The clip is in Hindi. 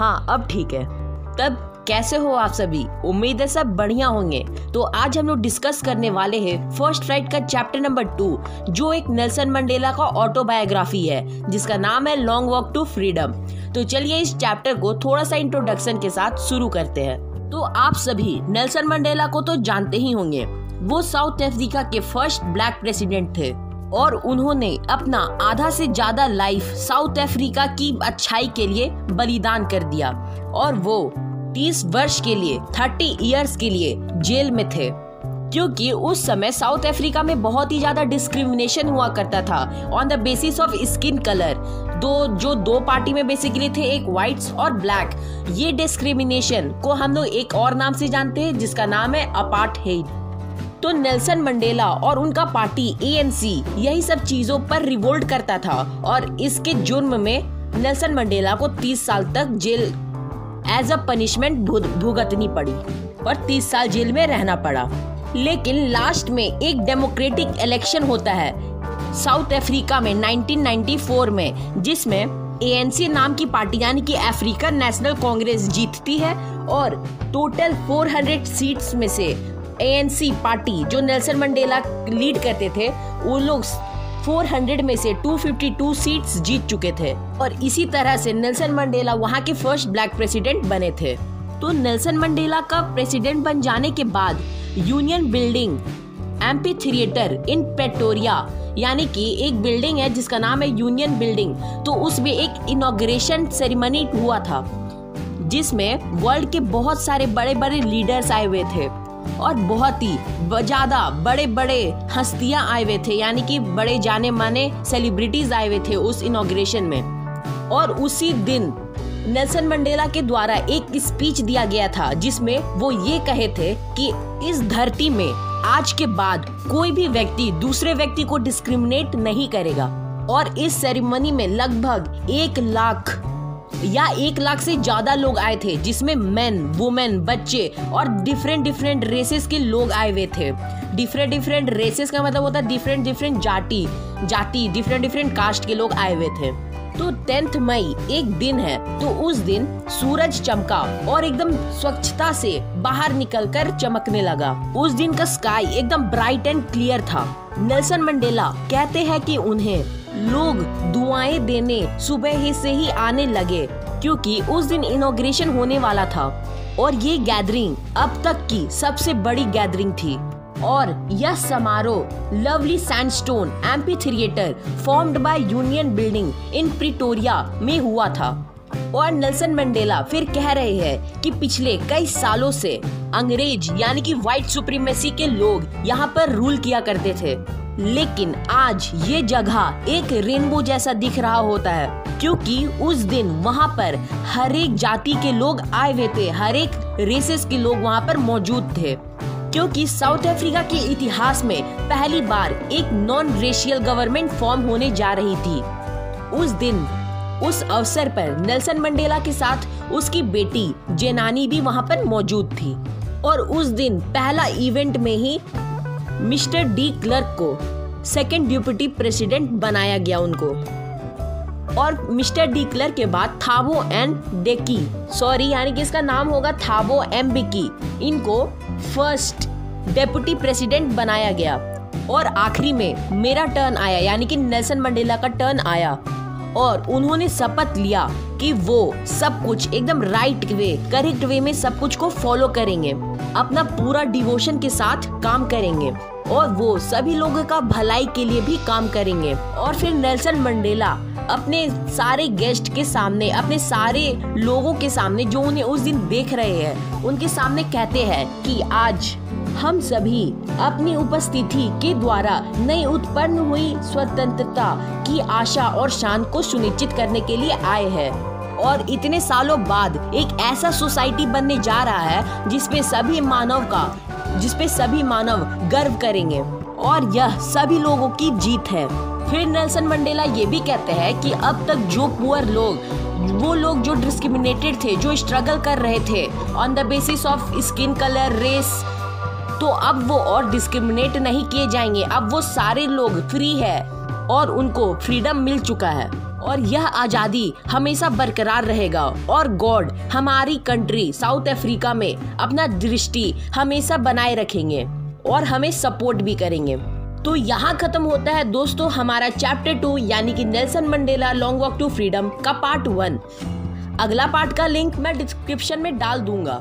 हाँ अब ठीक है। तब कैसे हो आप सभी, उम्मीद है सब बढ़िया होंगे। तो आज हम लोग डिस्कस करने वाले हैं फर्स्ट फ्लाइट का चैप्टर नंबर 2, जो एक नेल्सन मंडेला का ऑटोबायोग्राफी है जिसका नाम है लॉन्ग वॉक टू फ्रीडम। तो चलिए इस चैप्टर को थोड़ा सा इंट्रोडक्शन के साथ शुरू करते हैं। तो आप सभी नेल्सन मंडेला को तो जानते ही होंगे, वो साउथ अफ्रीका के फर्स्ट ब्लैक प्रेसिडेंट थे और उन्होंने अपना आधा से ज्यादा लाइफ साउथ अफ्रीका की अच्छाई के लिए बलिदान कर दिया और वो 30 वर्ष के लिए 30 इयर्स के लिए जेल में थे, क्योंकि उस समय साउथ अफ्रीका में बहुत ही ज्यादा डिस्क्रिमिनेशन हुआ करता था on the basis of skin colour. दो पार्टी में बेसिकली थे, एक व्हाइट्स और ब्लैक। ये डिस्क्रिमिनेशन को हम लोग एक और नाम से जानते हैं जिसका नाम है अपार्थेड। तो नेल्सन मंडेला और उनका पार्टी ANC यही सब चीजों पर रिवोल्ट करता था और इसके जुर्म में नेल्सन मंडेला को 30 साल तक जेल एज अ पनिशमेंट भुगतनी पड़ी और 30 साल जेल में रहना पड़ा। लेकिन लास्ट में एक डेमोक्रेटिक इलेक्शन होता है साउथ अफ्रीका में 1994 में, जिसमें ANC नाम की पार्टी यानी कि अफ्रीकन नेशनल कांग्रेस जीतती है और टोटल 400 सीट्स में से ANC पार्टी जो नेल्सन मंडेला लीड करते थे वो लोग 400 में से 252 सीट्स जीत चुके थे और इसी तरह से नेल्सन मंडेला वहां के फर्स्ट ब्लैक प्रेसिडेंट बने थे। तो नेल्सन मंडेला का प्रेसिडेंट बन जाने के बाद union building amphitheatre in Pretoria यानी कि एक बिल्डिंग है जिसका नाम है यूनियन बिल्डिंग, तो उसमें एक इनॉग्रेशन सेरेमनी हुआ था जिसमें वर्ल्ड के बहुत सारे बड़े बड़े लीडर्स आए हुए थे और बहुत ही ज्यादा बड़े बड़े हस्तियां आए हुए थे यानी कि बड़े जाने माने सेलिब्रिटीज आए हुए थे उस इनॉग्रेशन में। और उसी दिन नेल्सन मंडेला के द्वारा एक स्पीच दिया गया था जिसमें वो ये कहे थे कि इस धरती में आज के बाद कोई भी व्यक्ति दूसरे व्यक्ति को डिस्क्रिमिनेट नहीं करेगा। और इस सेरेमनी में लगभग 1 लाख या 1 लाख से ज्यादा लोग आए थे जिसमें मेन, वुमेन, बच्चे और डिफरेंट रेसेस के लोग आए हुए थे। डिफरेंट रेसेस का मतलब होता है डिफरेंट जाति, डिफरेंट कास्ट के लोग आए हुए थे। तो 10 मई एक दिन है, तो उस दिन सूरज चमका और एकदम स्वच्छता से बाहर निकलकर चमकने लगा। उस दिन का स्काई एकदम ब्राइट एंड क्लियर था। नेल्सन मंडेला कहते हैं कि उन्हें लोग दुआएं देने सुबह ही से ही आने लगे क्योंकि उस दिन इनॉग्रेशन होने वाला था और ये गैदरिंग अब तक की सबसे बड़ी गैदरिंग थी। और यह समारोह lovely sandstone amphitheatre formed by union building in Pretoria में हुआ था। और नेल्सन मंडेला फिर कह रहे हैं कि पिछले कई सालों से अंग्रेज यानी कि व्हाइट सुप्रीमेसी के लोग यहाँ पर रूल किया करते थे, लेकिन आज ये जगह एक रेनबो जैसा दिख रहा होता है क्योंकि उस दिन वहाँ पर हर एक जाति के लोग आए हुए थे, हर एक रेसेस के लोग वहाँ पर मौजूद थे, क्योंकि साउथ अफ्रीका के इतिहास में पहली बार एक नॉन रेशियल गवर्नमेंट फॉर्म होने जा रही थी। उस दिन उस अवसर पर नेल्सन मंडेला के साथ उसकी बेटी जेनानी भी वहाँ पर मौजूद थी। और उस दिन पहला इवेंट में ही मिस्टर डी क्लर्क को सेकंड डिप्यूटी प्रेसिडेंट बनाया गया उनको। और मिस्टर डी क्लर्क के बाद थाबो एंड डेकी यानी कि इसका नाम होगा थाबो एम्बेकी, इनको फर्स्ट डिप्यूटी प्रेसिडेंट बनाया गया। और आखिरी में मेरा टर्न आया यानी कि नेल्सन मंडेला का टर्न आया और उन्होंने शपथ लिया कि वो सब कुछ एकदम राइट वे, करेक्ट वे में सब कुछ को फॉलो करेंगे, अपना पूरा डिवोशन के साथ काम करेंगे और वो सभी लोगों का भलाई के लिए भी काम करेंगे। और फिर नेल्सन मंडेला अपने सारे गेस्ट के सामने, अपने सारे लोगों के सामने जो उन्हें उस दिन देख रहे हैं उनके सामने कहते हैं कि आज हम सभी अपनी उपस्थिति के द्वारा नई उत्पन्न हुई स्वतंत्रता की आशा और शान को सुनिश्चित करने के लिए आए हैं और इतने सालों बाद एक ऐसा सोसाइटी बनने जा रहा है जिसपे सभी मानव गर्व करेंगे और यह सभी लोगों की जीत है। फिर नेल्सन मंडेला ये भी कहते हैं कि अब तक जो पुअर लोग, वो लोग जो डिस्क्रिमिनेटेड थे, जो स्ट्रगल कर रहे थे on the basis of skin colour, race, तो अब वो और डिस्क्रिमिनेट नहीं किए जाएंगे। अब वो सारे लोग फ्री है और उनको फ्रीडम मिल चुका है। और यह आजादी हमेशा बरकरार रहेगा और गॉड हमारी कंट्री साउथ अफ्रीका में अपना दृष्टि हमेशा बनाए रखेंगे और हमें सपोर्ट भी करेंगे। तो यहाँ खत्म होता है दोस्तों हमारा चैप्टर 2 यानी कि Nelson Mandela long walk to freedom का पार्ट 1। अगला पार्ट का लिंक मैं डिस्क्रिप्शन में डाल दूंगा।